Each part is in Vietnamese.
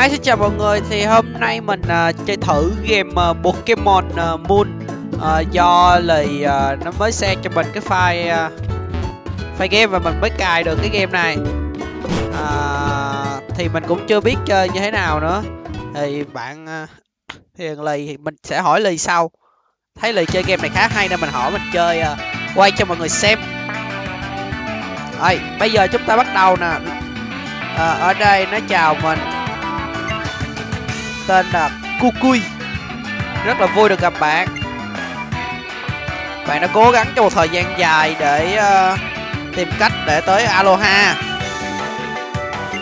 Hi, xin chào mọi người. Thì hôm nay mình chơi thử game Pokémon Moon. Do lời nó mới share cho mình cái file file game và mình mới cài được cái game này. Thì mình cũng chưa biết chơi như thế nào nữa. Thì bạn Hiền Lì, mình sẽ hỏi Lì sau. Thấy Lì chơi game này khá hay nên mình hỏi mình chơi quay cho mọi người xem. Rồi, bây giờ chúng ta bắt đầu nè. Ở đây nó chào mình. Tên là Kukui. Rất là vui được gặp bạn. Bạn đã cố gắng trong một thời gian dài để tìm cách để tới Alola.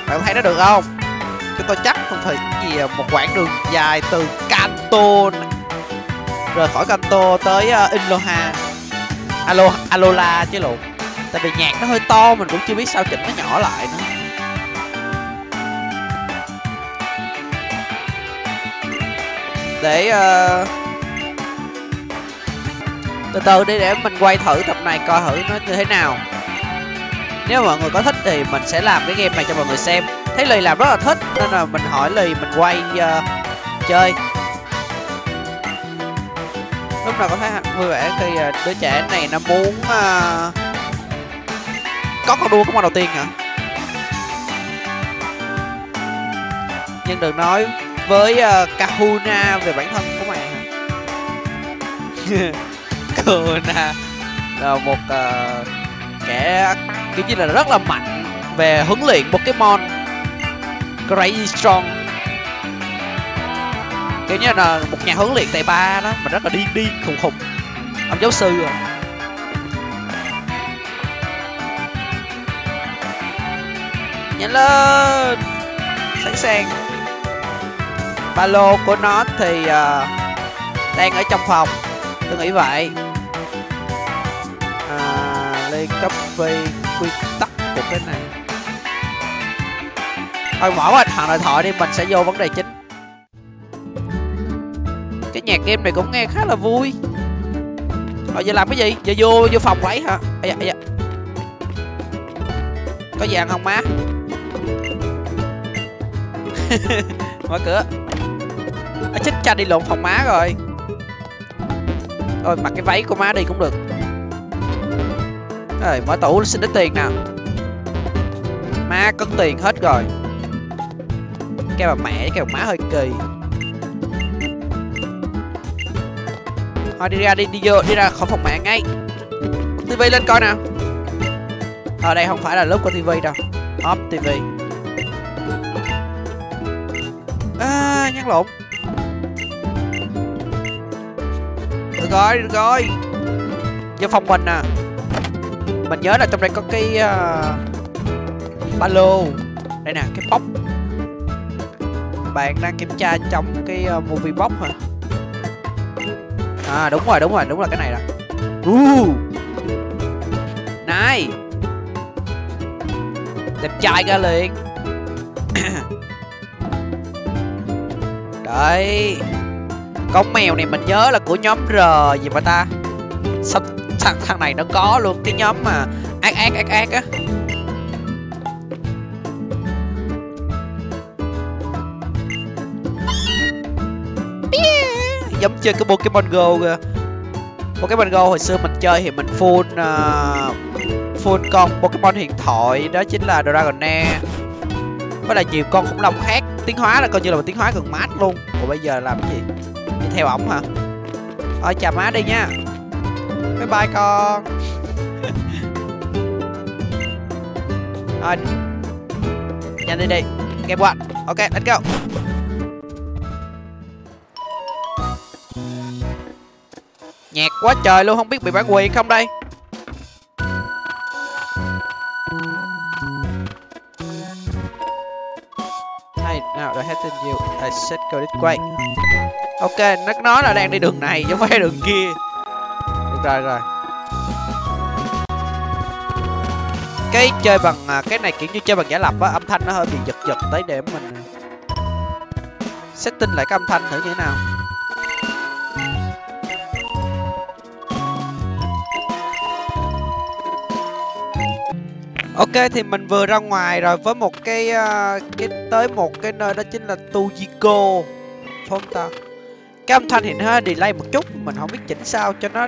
Bạn thấy nó được không? Chúng tôi chắc không thể gì một quãng đường dài từ Kanto này. Rời khỏi Kanto tới Alola. Alola chứ lộn. Tại vì nhạc nó hơi to, mình cũng chưa biết sao chỉnh nó nhỏ lại nữa. Để từ từ đi, để mình quay thử tập này coi thử nó như thế nào. Nếu mọi người có thích thì mình sẽ làm cái game này cho mọi người xem. Thấy Lì làm rất là thích nên là mình hỏi Lì mình quay chơi. Lúc nào có thấy vui vẻ khi đứa trẻ này nó muốn có con đua của món đầu tiên hả? Nhưng đừng nói với Kahuna về bản thân của mày hả? Kahuna là một kẻ kiểu như là rất là mạnh về huấn luyện Pokemon, crazy strong, kiểu như là một nhà huấn luyện tài ba đó, mà rất là điên khùng khùng, ông giáo sư rồi. Nhanh lên, sẵn sàng. Ba lô của nó thì đang ở trong phòng, tôi nghĩ vậy. Lấy copy quy tắc của cái này. Thôi mở qua điện thoại đi, mình sẽ vô vấn đề chính. Cái nhạc game này cũng nghe khá là vui. Rồi giờ làm cái gì? Giờ vô phòng lấy hả? Dạ. Có gì ăn không má? Mở cửa. Chết cha, đi lộn phòng má rồi. Rồi mặc cái váy của má đi cũng được. Rồi mở tủ xin ít tiền nào. Má cất tiền hết rồi. Cái bà mẹ cái bà má hơi kỳ. Thôi đi ra đi, đi vô, đi ra khỏi phòng mẹ ngay. Tivi lên coi nào. Ở đây không phải là lớp của tivi đâu. Off tivi. Nhắc lộn. Được rồi. Vô phòng mình nè. Mình nhớ là trong đây có cái ba lô. Đây nè, cái box. Bạn đang kiểm tra trong cái movie box hả? À đúng rồi, đúng là cái này nè. Này, đẹp trai ra liền. Đấy, con mèo này mình nhớ là của nhóm R gì mà ta. Sao thằng này nó có luôn cái nhóm mà ác á. Giống chơi cái Pokemon Go kìa. Pokemon Go hồi xưa mình chơi thì mình full con Pokemon huyền thoại, đó chính là Dragonair. Với là nhiều con khủng long khác, tiến hóa là coi như là một tiến hóa gần mát luôn. Còn bây giờ làm cái gì? Đi theo ổng hả? Thôi chào má đi nha. Bye bye con. Rồi. Nhanh đi đi. Game One. Ok, let's go. Nhạc quá trời luôn, không biết bị bản quyền không đây. Quay. Ok, nó nói là đang đi đường này chứ không phải đường kia. Được rồi. Cái chơi bằng cái này kiểu như chơi bằng giả lập á, âm thanh nó hơi bị giật tới để mình setting lại cái âm thanh thử như thế nào. Ok, thì mình vừa ra ngoài rồi với một cái tới một cái nơi đó chính là Tujiko. Phải không ta? Cái âm thanh thì nó delay một chút, mình không biết chỉnh sao cho nó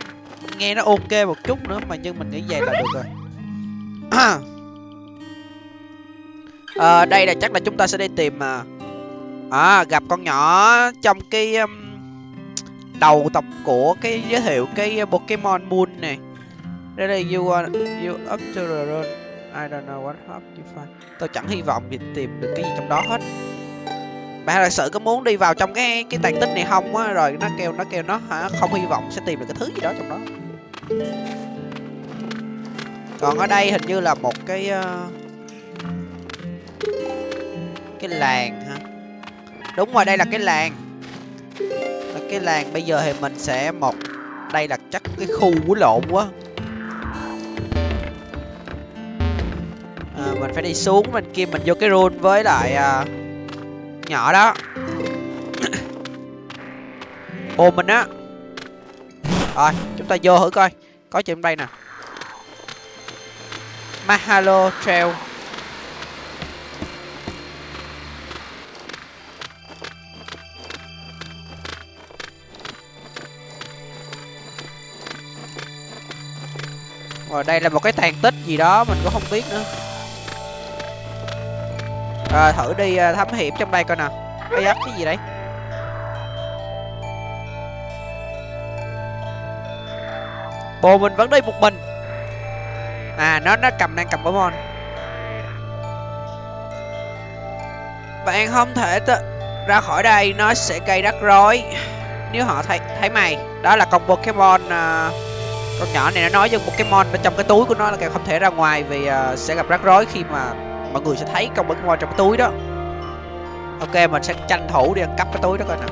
nghe nó ok một chút nữa, mà nhưng mình nghĩ vậy là được rồi. Đây là chắc là chúng ta sẽ đi tìm gặp con nhỏ trong cái đầu tập của cái giới thiệu cái Pokémon Moon này. Đây là you up to the road. I don't know what hub you find. Tôi chẳng hy vọng mình tìm được cái gì trong đó hết. Bạn thật sự có muốn đi vào trong cái tàn tích này không á? Rồi nó kêu hả, không hy vọng sẽ tìm được cái thứ gì đó trong đó. Còn ở đây hình như là một cái làng hả? Đúng rồi, đây là cái làng. Ở cái làng bây giờ thì mình sẽ một đây là chắc cái khu của lộn quá. Mình phải đi xuống bên kia, mình vô cái run với lại nhỏ đó. Ô mình á. Rồi, chúng ta vô thử coi có chuyện đây nè. Mahalo Trail. Rồi đây là một cái tàn tích gì đó mình cũng không biết nữa. Rồi thử đi thám hiểm trong đây coi nào. Ây da, cái gì đấy? Bồ mình vẫn đi một mình. À nó đang cầm Pokemon. Bạn không thể ra khỏi đây, nó sẽ gây rắc rối nếu họ thấy mày. Đó là con Pokemon con nhỏ này nó nói với Pokemon bên trong cái túi của nó là không thể ra ngoài vì sẽ gặp rắc rối khi mà mọi người sẽ thấy con Pokemon trong cái túi đó. Ok, mình sẽ tranh thủ đi ăn cắp cái túi đó coi nào.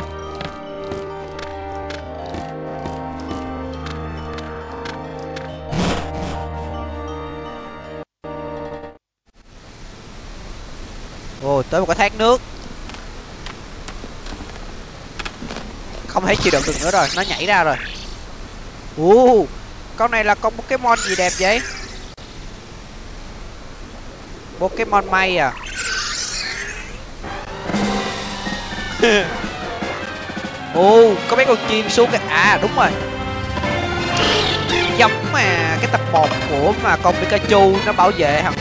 Ồ, tới một cái thác nước. Không thể chịu đựng được nữa rồi, nó nhảy ra rồi. Ồ, con này là con Pokemon gì đẹp vậy? Pokemon may à? Ồ, có mấy con chim xuống kìa. À, đúng rồi. Giống mà cái tập 1 của mà con Pikachu nó bảo vệ thằng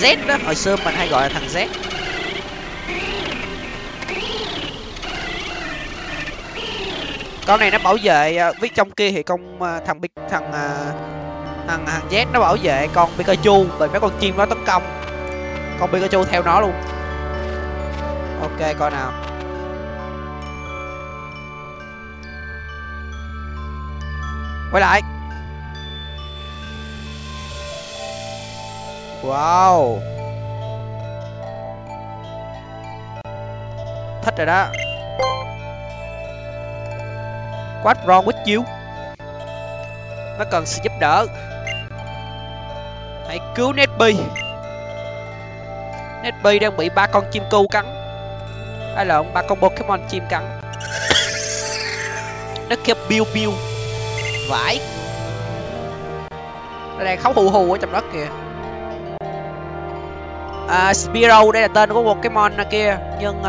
Z đó. Hồi xưa mình hay gọi là thằng Z. Con này nó bảo vệ, với trong kia thì con thằng Z nó bảo vệ con Pikachu bởi mấy con chim nó tấn công. Con Pikachu theo nó luôn. Ok coi nào. Quay lại. Wow. Thích rồi đó. Quát ron quýt chiêu. Nó cần sự giúp đỡ. Hãy cứu Netby. Netby đang bị 3 con chim cu cắn. Hay là 3 con Pokemon chim cắn. Nó kêu biu biu. Vãi. Nó đang khóc hù hù ở trong đó kìa. Spearow, đây là tên của Pokemon kia. Nhưng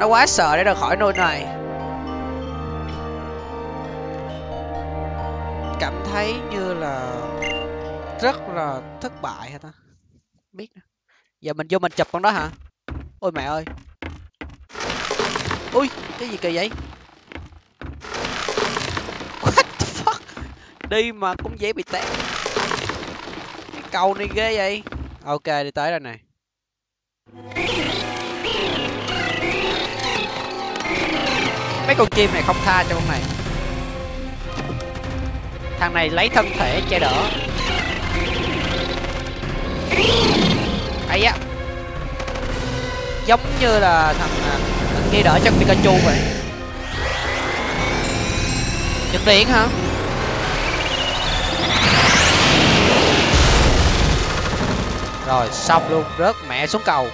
nó quá sợ để rời khỏi nơi này. Cảm thấy như là rất là thất bại hả ta? Biết nè. Giờ mình vô mình chụp con đó hả? Ôi mẹ ơi. Ui, cái gì kỳ vậy? What the fuck? Đi mà cũng dễ bị té. Cái cầu này ghê vậy. Ok, đi tới đây này. Mấy con chim này không tha cho con này. Thằng này lấy thân thể che đỡ. Ấy á. Giống như là thằng kia đỡ cho Pikachu vậy. Nhật điện hả? Rồi xong luôn, rớt mẹ xuống cầu.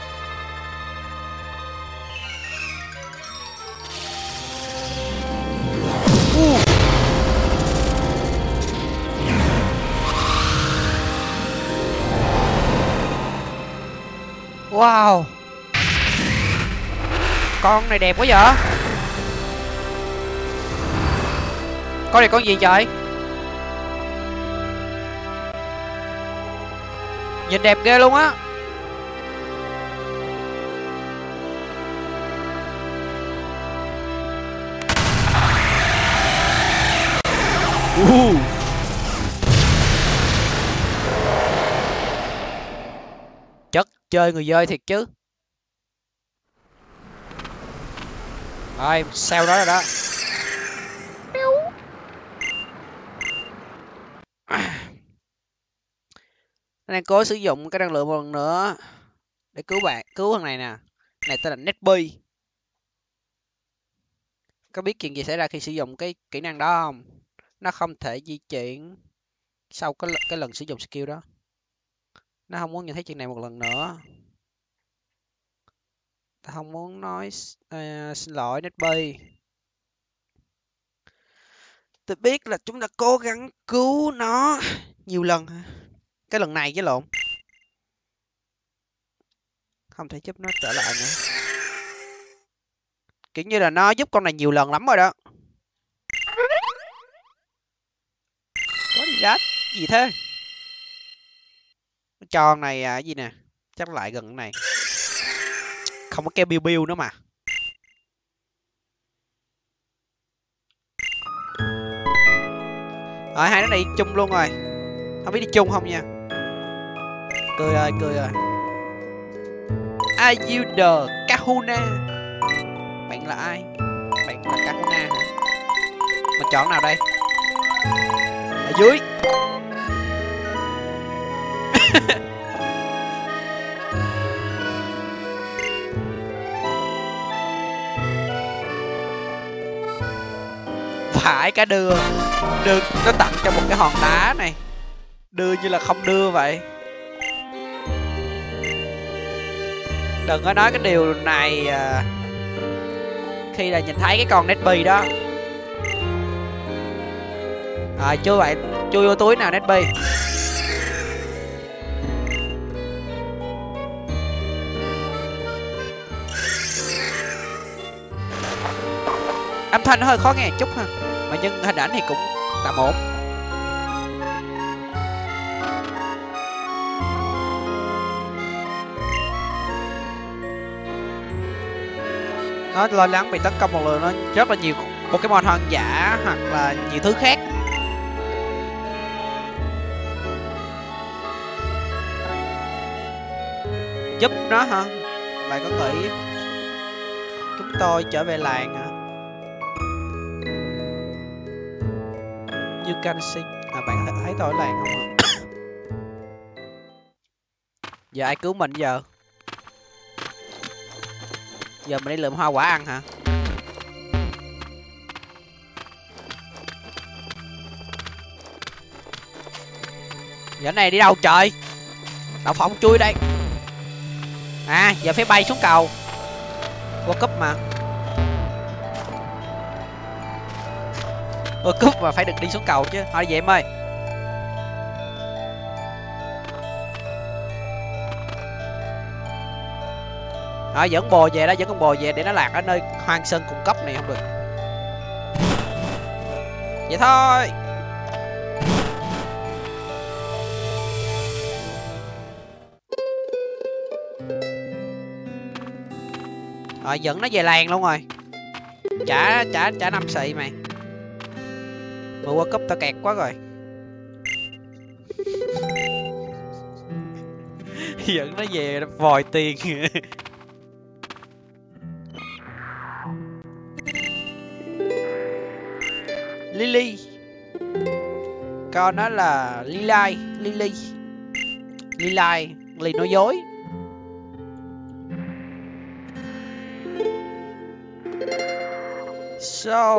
Wow, con này đẹp quá vậy. Con này con gì trời? Nhìn đẹp ghê luôn á. Chất chơi người dơi thiệt chứ. Rồi, sao đó rồi đó. Đang cố sử dụng cái năng lượng một lần nữa để cứu bạn, cứu thằng này nè. Này tên là Netby. Có biết chuyện gì xảy ra khi sử dụng cái kỹ năng đó không? Nó không thể di chuyển sau cái lần sử dụng skill đó. Nó không muốn nhìn thấy chuyện này một lần nữa. Ta không muốn nói xin lỗi Netby. Tôi biết là chúng đã cố gắng cứu nó nhiều lần. Cái lần này chứ lộn. Không thể giúp nó trở lại nữa. Kiểu như là nó giúp con này nhiều lần lắm rồi đó. Có gì đó, gì thế? Cho con này cái gì nè. Chắc lại gần cái này. Không có keo biu biu nữa mà. Rồi hai đứa này đi chung luôn rồi. Không biết đi chung không nha. Cười ơi, cười ơi. Are you the Kahuna? Bạn là ai? Bạn là Kahuna. Mình chọn nào đây? Ở dưới. Phải cả đưa nó tặng cho một cái hòn đá này. Đưa như là không đưa vậy. Đừng có nói cái điều này khi là nhìn thấy cái con Netby đó. Rồi chui vậy, chui vô túi nào Netby. Âm thanh nó hơi khó nghe chút ha, mà nhưng hình ảnh thì cũng tạm ổn. Nó lo lắng bị tấn công một lần, nó rất là nhiều Pokemon hoang dã hoặc là nhiều thứ khác. Giúp nó hả? Bạn có nghĩ chúng tôi trở về làng hả? You can see. À, bạn thấy tôi ở làng không? Giờ ai cứu mình giờ? Giờ mình đi lượm hoa quả ăn hả? Giờ này đi đâu trời? Đậu phộng chui đây. À, giờ phải bay xuống cầu. Vô cúp mà. Vô cúp mà phải được đi xuống cầu chứ. Thôi vậy em ơi. Rồi dẫn bồ về đó, dẫn con bồ về để nó lạc ở nơi hoang sơn cung cấp này không được. Vậy thôi. Rồi dẫn nó về làng luôn rồi. Trả năm xị mày. Mà qua cấp tao kẹt quá rồi. Dẫn nó về vòi tiền. Lily. Con nó là Lilai. Lily. Lilai. Lily nói dối. So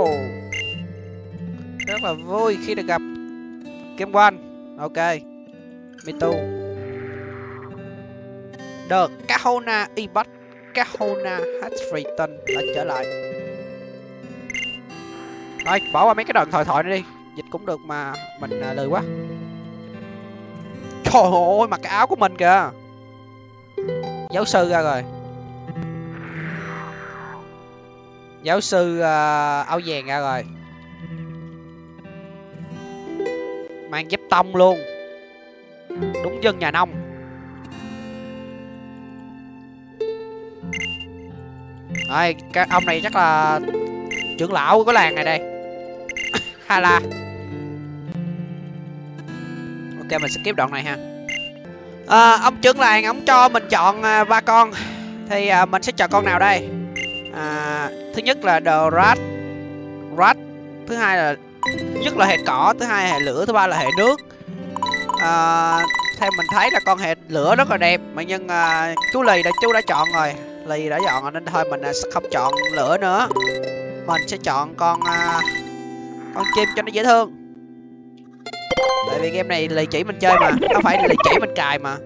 rất là vui khi được gặp Game One. Ok. Mitu. The Kahuna Ibat. Kahuna Hatfreeton đã trở lại. Rồi bỏ qua mấy cái đoạn thoại này đi. Dịch cũng được mà mình lười quá. Trời ơi mặc cái áo của mình kìa. giáo sư ra rồi. Giáo sư áo vàng ra rồi. Mang dép tông luôn. Đúng dân nhà nông. Rồi, cái ông này chắc là trưởng lão của cái làng này đây. Ha la. Ok, mình sẽ skip đoạn này ha. Ông trưởng làng, ông cho mình chọn 3 con. Thì mình sẽ chọn con nào đây? Thứ nhất là The Rat. Thứ hai là hệ cỏ, thứ hai là hệ lửa, thứ ba là hệ nước. Theo mình thấy là con hệ lửa rất là đẹp, mà nhưng chú đã chọn rồi. Lì đã chọn rồi nên thôi mình sẽ không chọn lửa nữa. Mình sẽ chọn con chim cho nó dễ thương. Tại vì game này Lì chỉ mình chơi mà, không phải Lì chỉ mình cài mà.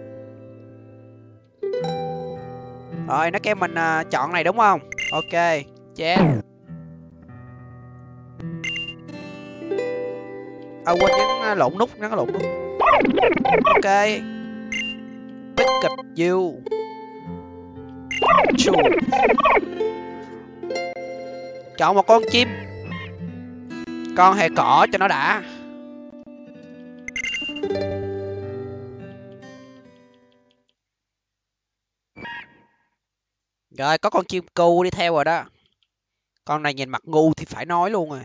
Rồi nó kêu mình chọn này đúng không? Ok, chết. Quên nhấn lộn nút, Ok. Pikachu. Chọn một con chim. Con hệ cỏ cho nó đã. Rồi, có con chim cu đi theo rồi đó. Con này nhìn mặt ngu thì phải nói luôn rồi.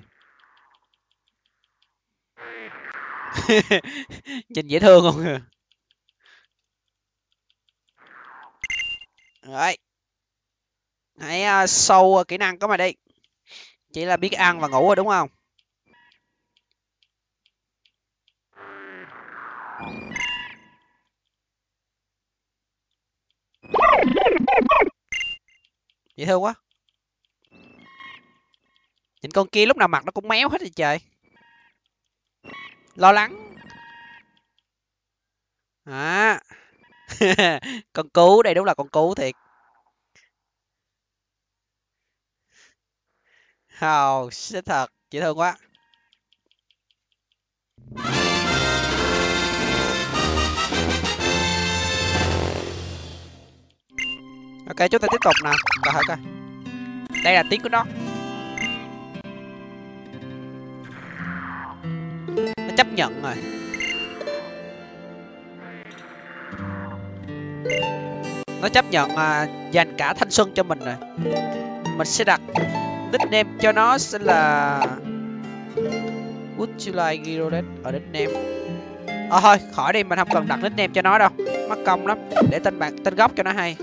Nhìn dễ thương không à. Rồi. Hãy show kỹ năng của mày đi. Chỉ là biết ăn và ngủ rồi đúng không? Dễ thương quá. Nhìn con kia lúc nào mặt nó cũng méo hết rồi trời. Lo lắng. Con cú đây, đúng là con cú thiệt. Shit thật, dễ thương quá. Ok, chúng ta tiếp tục nè. Coi thử coi. Đây là tiếng của nó. Nó chấp nhận rồi. Nó chấp nhận dành cả thanh xuân cho mình rồi. Mình sẽ đặt nickname cho nó sẽ là Would you like Girolet ở nickname. Thôi, khỏi đi, mình không cần đặt nickname cho nó đâu. Mắc công lắm, để tên gốc cho nó hay.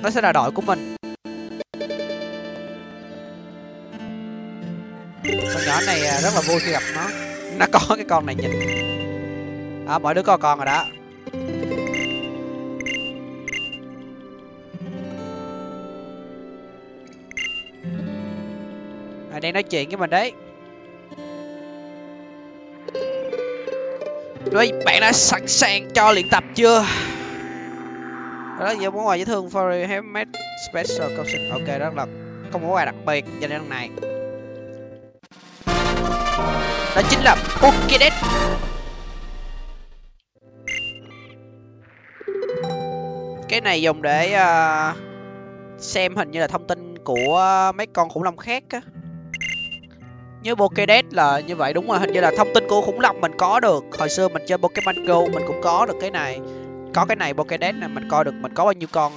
Nó sẽ là đội của mình. Con nhỏ này rất là vui khi gặp nó. Nó có cái con này nhìn. Đó, mỗi đứa có con rồi đó. À, đang nói chuyện với mình đấy. Rồi, bạn đã sẵn sàng cho luyện tập chưa? Đó là món quà dễ thương for handmade special collection. Ok, đó là con món quà đặc biệt dành cho con này. Đó chính là Pokédex. Cái này dùng để xem hình như là thông tin của mấy con khủng long khác á. Nhớ Pokédex là như vậy đúng rồi, hình như là thông tin của khủng long mình có được. Hồi xưa mình chơi Pokemon Go mình cũng có được cái này. Có cái này Pokédex này mình coi được mình có bao nhiêu con.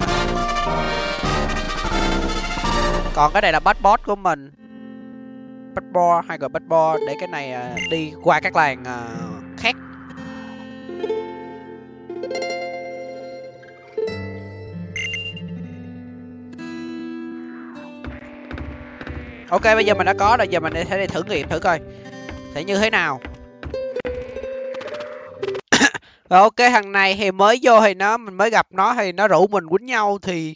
Còn cái này là Badbot của mình. Badbot hay gọi Badbot để cái này đi qua các làng khác. Ok, bây giờ mình đã có rồi, giờ mình sẽ đi thử nghiệm thử coi sẽ như thế nào. Rồi ok, thằng này thì mới vô thì mình mới gặp nó thì nó rủ mình quýnh nhau thì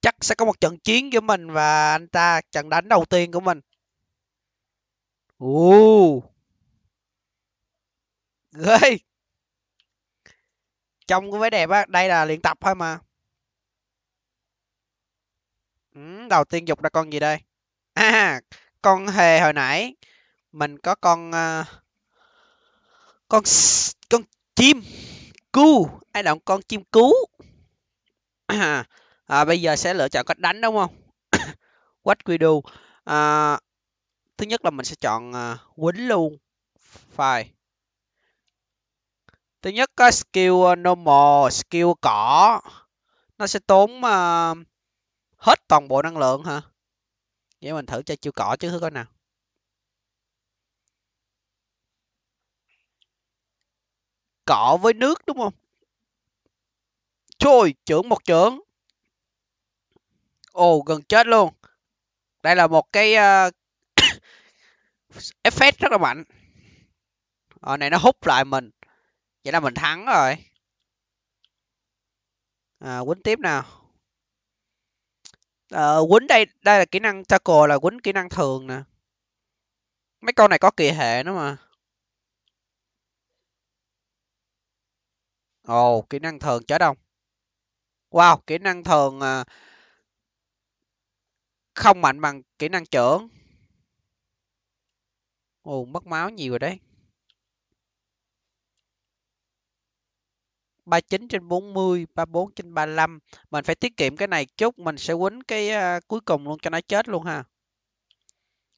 chắc sẽ có một trận chiến giữa mình và anh ta, trận đánh đầu tiên của mình. Ghê. Trông cũng vẻ đẹp á, đây là luyện tập thôi mà. Đầu tiên dục ra con gì đây? Con hề hồi nãy mình có con chim cú. Ai động con chim cú Bây giờ sẽ lựa chọn cách đánh đúng không? What we do? Thứ nhất là mình sẽ chọn quýnh luôn. Phải. Thứ nhất có skill normal, skill cỏ. Nó sẽ tốn hết toàn bộ năng lượng hả? Vậy mình thử chơi chiêu cỏ chứ coi nào. Cỏ với nước đúng không? Trời, chưởng một chưởng. Ồ, gần chết luôn. Đây là một cái effect rất là mạnh. Ở này nó hút lại mình. Vậy là mình thắng rồi. Quýnh tiếp nào. Quýnh đây là kỹ năng tackle, là quýnh kỹ năng thường nè. Mấy con này có kỳ hệ nữa mà. Ồ, kỹ năng thường chết không? Wow, kỹ năng thường không mạnh bằng kỹ năng chưởng. Ồ, mất máu nhiều rồi đấy. 39/40, 34/35. Mình phải tiết kiệm cái này chút. Mình sẽ quýnh cái cuối cùng luôn cho nó chết luôn ha.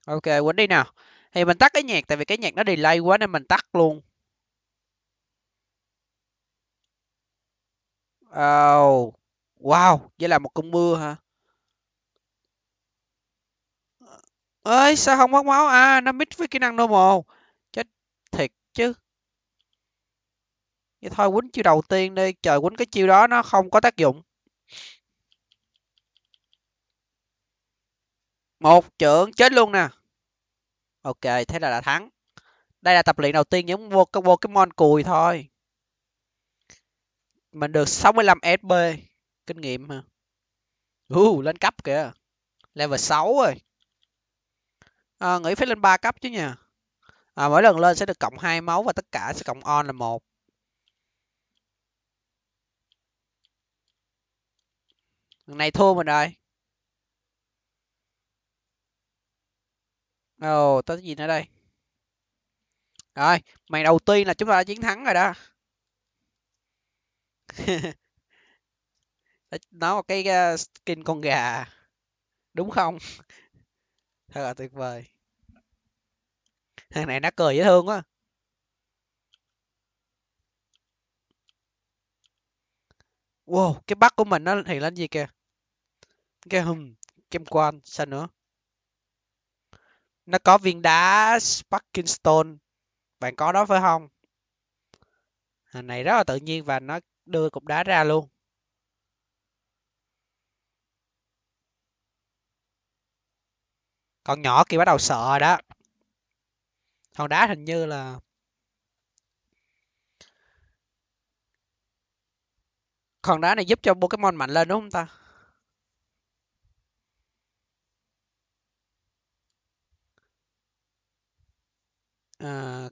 Ok, quýnh đi nào. Thì mình tắt cái nhạc, tại vì cái nhạc nó delay quá nên mình tắt luôn. Oh, wow, vậy là một cơn mưa hả? Ơi, sao không mất máu? À, nó mix với kỹ năng normal. Chết thiệt chứ. Vậy thôi quýnh chiêu đầu tiên đi. Trời, quýnh cái chiêu đó nó không có tác dụng. Một chưởng chết luôn nè. Ok, thế là đã thắng. Đây là tập luyện đầu tiên những Pokemon cùi thôi. Mình được 65 SP. Kinh nghiệm hả? Lên cấp kìa. Level 6 rồi. Nghĩ phải lên 3 cấp chứ nha. Mỗi lần lên sẽ được cộng 2 máu và tất cả sẽ cộng on là 1. Lần này thua mình rồi. Ồ, tới gì nữa đây? Rồi, màn đầu tiên là chúng ta đã chiến thắng rồi đó. Nó một cái skin con gà đúng không? Thật là tuyệt vời. Thằng này nó cười dễ thương quá. Wow, cái bắt của mình nó hiện lên gì kìa. Cái hùm kem quan sao nữa. Nó có viên đá sparking stone. Bạn có đó phải không? Hình này rất là tự nhiên và nó đưa cục đá ra luôn. Con nhỏ kia bắt đầu sợ rồi đó. Con đá hình như là con đá này giúp cho Pokemon mạnh lên đúng không ta?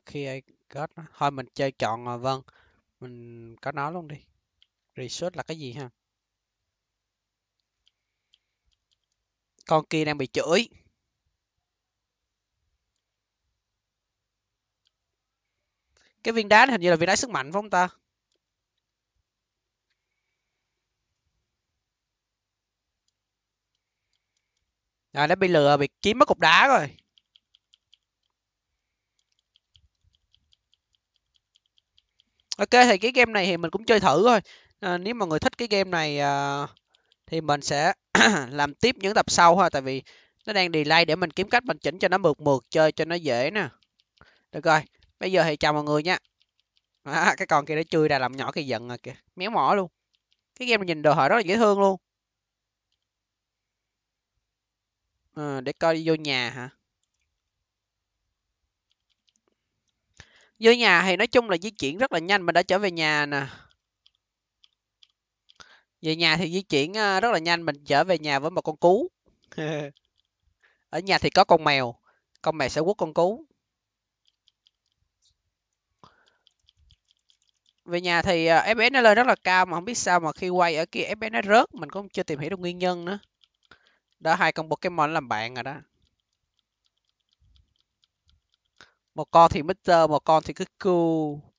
Khi ai có thôi mình chơi chọn vâng. Mình có nó luôn đi. Research là cái gì ha? Con kia đang bị chửi. Cái viên đá hình như là viên đá sức mạnh phải không ta? Rồi nó bị lừa, bị kiếm mất cục đá rồi. Ok, thì cái game này thì mình cũng chơi thử thôi. Nếu mà người thích cái game này thì mình sẽ làm tiếp những tập sau thôi. Tại vì nó đang delay để mình kiếm cách mình chỉnh cho nó mượt chơi cho nó dễ nè. Được rồi, bây giờ thì chào mọi người nha. Cái con kia nó chui ra làm nhỏ kia giận rồi kìa. Méo mỏ luôn. Cái game này nhìn đồ họa rất là dễ thương luôn. Để coi đi vô nhà hả? Vô nhà thì nói chung là di chuyển rất là nhanh. Mình đã trở về nhà nè. Về nhà thì di chuyển rất là nhanh. Mình trở về nhà với một con cú. Ở nhà thì có con mèo. Con mèo sẽ quất con cú. Về nhà thì FPS nó lên rất là cao. Mà không biết sao mà khi quay ở kia FPS nó rớt. Mình cũng chưa tìm hiểu được nguyên nhân nữa. Đó, hai con Pokemon làm bạn rồi đó. Một con thì Mr, một con thì Kukui.